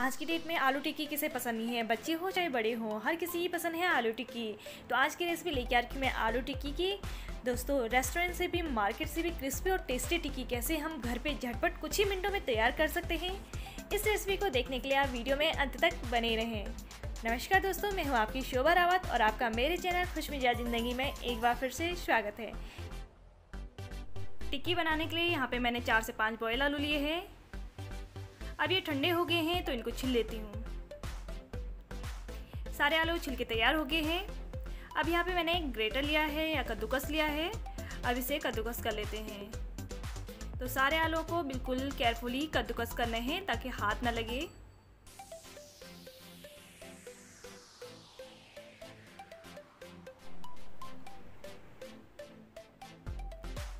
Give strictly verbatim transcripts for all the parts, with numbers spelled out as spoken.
आज की डेट में आलू टिक्की किसे पसंद नहीं है, बच्चे हो चाहे बड़े हो, हर किसी ही पसंद है आलू टिक्की। तो आज की रेसिपी लेके आ रही हूँ मैं आलू टिक्की की। दोस्तों, रेस्टोरेंट से भी मार्केट से भी क्रिस्पी और टेस्टी टिक्की कैसे हम घर पे झटपट कुछ ही मिनटों में तैयार कर सकते हैं, इस रेसिपी को देखने के लिए आप वीडियो में अंत तक बने रहें। नमस्कार दोस्तों, मैं हूँ आपकी शोभा रावत और आपका मेरे चैनल खुशमिजाज ज़िंदगी में एक बार फिर से स्वागत है। टिक्की बनाने के लिए यहाँ पे मैंने चार से पाँच बॉयल आलू लिए हैं। अब ये ठंडे हो गए हैं तो इनको छिल लेती हूँ। सारे आलू छिल के तैयार हो गए हैं। अब यहाँ पे मैंने एक ग्रेटर लिया है या कद्दूकस लिया है, अब इसे कद्दूकस कर लेते हैं। तो सारे आलू को बिल्कुल केयरफुली कद्दूकस करना है ताकि हाथ ना लगे।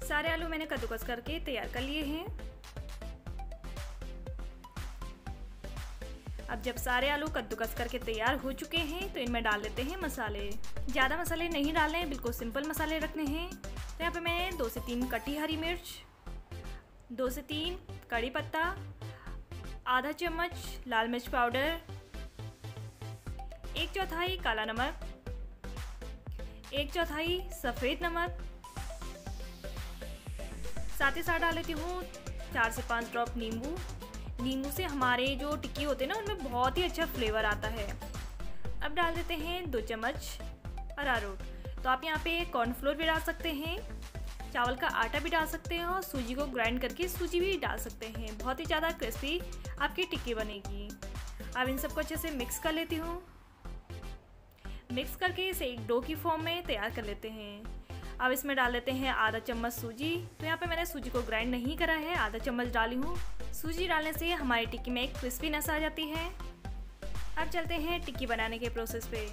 सारे आलू मैंने कद्दूकस करके तैयार कर लिए हैं। अब जब सारे आलू कद्दूकस करके तैयार हो चुके हैं तो इनमें डाल लेते हैं मसाले। ज़्यादा मसाले नहीं डालने हैं, बिल्कुल सिंपल मसाले रखने हैं। तो यहाँ पे मैंने दो से तीन कटी हरी मिर्च, दो से तीन कड़ी पत्ता, आधा चम्मच लाल मिर्च पाउडर, एक चौथाई काला नमक, एक चौथाई सफ़ेद नमक, साथ ही साथ डाल लेती हूँ चार से पाँच ड्रॉप नींबू। नींबू से हमारे जो टिक्की होते हैं ना, उनमें बहुत ही अच्छा फ्लेवर आता है। अब डाल देते हैं दो चम्मच अरारोट। तो आप यहाँ पे कॉर्नफ्लोर भी डाल सकते हैं, चावल का आटा भी डाल सकते हैं और सूजी को ग्राइंड करके सूजी भी डाल सकते हैं। बहुत ही ज़्यादा क्रिस्पी आपकी टिक्की बनेगी। अब इन सबको अच्छे से मिक्स कर लेती हूँ। मिक्स करके इसे एक डो की फॉर्म में तैयार कर लेते हैं। अब इसमें डाल लेते हैं आधा चम्मच सूजी। तो यहाँ पे मैंने सूजी को ग्राइंड नहीं करा है, आधा चम्मच डाली हूँ। सूजी डालने से हमारी टिक्की में एक क्रिस्पीनेस आ जाती है। अब चलते हैं टिक्की बनाने के प्रोसेस पे।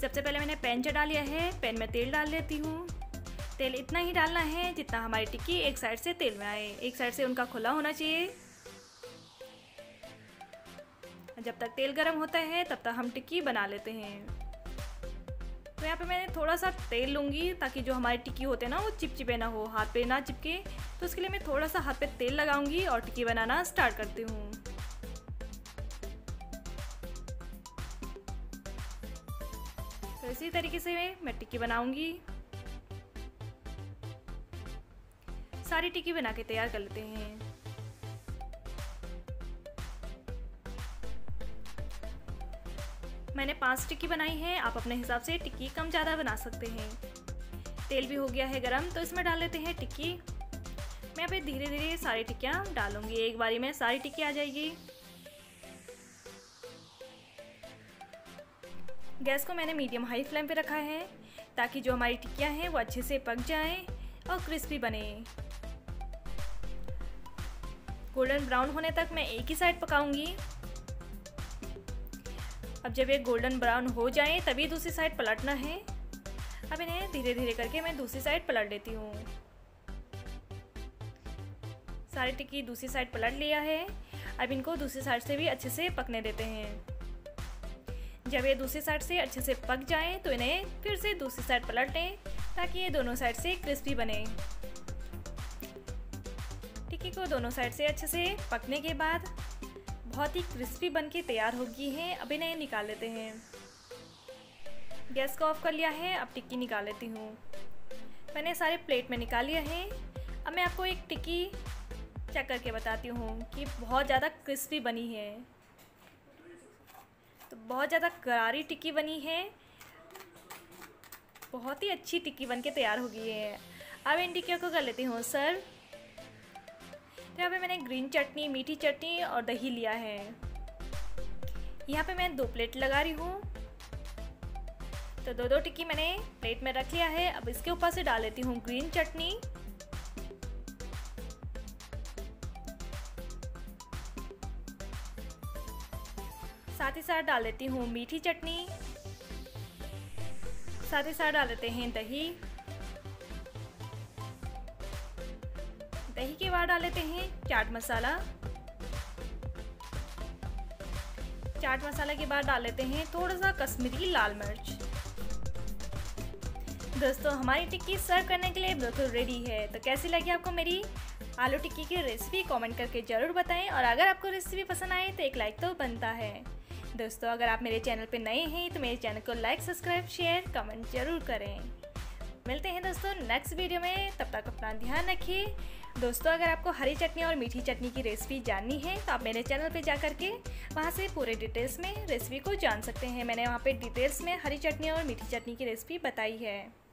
सबसे पहले मैंने पैन चढ़ा लिया है, पैन में तेल डाल लेती हूँ। तेल इतना ही डालना है जितना हमारी टिक्की एक साइड से तेल में आए, एक साइड से उनका खुला होना चाहिए। जब तक तेल गर्म होता है तब तक हम टिक्की बना लेते हैं। तो यहाँ पे मैंने थोड़ा सा तेल लूँगी ताकि जो हमारी टिक्की होते हैं ना, वो चिपचिपे ना हो, हाथ पे ना चिपके। तो उसके लिए मैं थोड़ा सा हाथ पे तेल लगाऊंगी और टिक्की बनाना स्टार्ट करती हूँ। तो इसी तरीके से मैं टिक्की बनाऊंगी। सारी टिक्की बना के तैयार कर लेते हैं। मैंने पाँच टिक्की बनाई है, आप अपने हिसाब से टिक्की कम ज़्यादा बना सकते हैं। तेल भी हो गया है गरम, तो इसमें डाल लेते हैं टिक्की। मैं यहाँ पे धीरे धीरे सारी टिक्कियाँ डालूंगी, एक बारी में सारी टिक्की आ जाएगी। गैस को मैंने मीडियम हाई फ्लेम पे रखा है ताकि जो हमारी टिक्कियाँ हैं वो अच्छे से पक जाएँ और क्रिस्पी बने। गोल्डन ब्राउन होने तक मैं एक ही साइड पकाऊंगी। अब जब ये गोल्डन ब्राउन हो जाए तभी दूसरी साइड पलटना है। अब इन्हें धीरे धीरे करके मैं दूसरी साइड पलट देती हूँ। सारी टिक्की दूसरी साइड पलट लिया है। अब इनको दूसरी साइड से भी अच्छे से पकने देते हैं। जब ये दूसरी साइड से अच्छे से पक जाए तो इन्हें फिर से दूसरी साइड पलट लें ताकि ये दोनों साइड से क्रिस्पी बने। टिक्की को दोनों साइड से अच्छे से पकने के बाद बहुत ही क्रिस्पी बनके तैयार हो गई है। अब इन्हें निकाल लेते हैं। गैस को ऑफ कर लिया है, अब टिक्की निकाल लेती हूँ। मैंने सारे प्लेट में निकाल लिया है। अब मैं आपको एक टिक्की चेक करके बताती हूँ कि बहुत ज़्यादा क्रिस्पी बनी है। तो बहुत ज़्यादा करारी टिक्की बनी है, बहुत ही अच्छी टिक्की बनके तैयार हो गई है। अब इन टिक्कियों को कर लेती हूँ सर्व। तो यहाँ पे मैंने ग्रीन चटनी, मीठी चटनी और दही लिया है। यहाँ पे मैं दो प्लेट लगा रही हूँ। तो दो दो टिक्की मैंने प्लेट में रख लिया है। अब इसके ऊपर से डाल लेती हूँ ग्रीन चटनी। साथ ही साथ डाल लेती हूँ मीठी चटनी। साथ ही साथ डाल लेते हैं दही। दही के बाद डाल लेते हैं चाट मसाला। चाट मसाला के बाद डाल लेते हैं थोड़ा सा कश्मीरी लाल मिर्च। दोस्तों, हमारी टिक्की सर्व करने के लिए बिल्कुल रेडी है। तो कैसी लगी आपको मेरी आलू टिक्की की रेसिपी कमेंट करके ज़रूर बताएं और अगर आपको रेसिपी पसंद आए तो एक लाइक तो बनता है। दोस्तों अगर आप मेरे चैनल पर नए हैं तो मेरे चैनल को लाइक, सब्सक्राइब, शेयर, कमेंट ज़रूर करें। मिलते हैं दोस्तों नेक्स्ट वीडियो में, तब तक अपना ध्यान रखिए। दोस्तों अगर आपको हरी चटनी और मीठी चटनी की रेसिपी जाननी है तो आप मेरे चैनल पे जा कर के वहाँ से पूरे डिटेल्स में रेसिपी को जान सकते हैं। मैंने वहाँ पे डिटेल्स में हरी चटनी और मीठी चटनी की रेसिपी बताई है।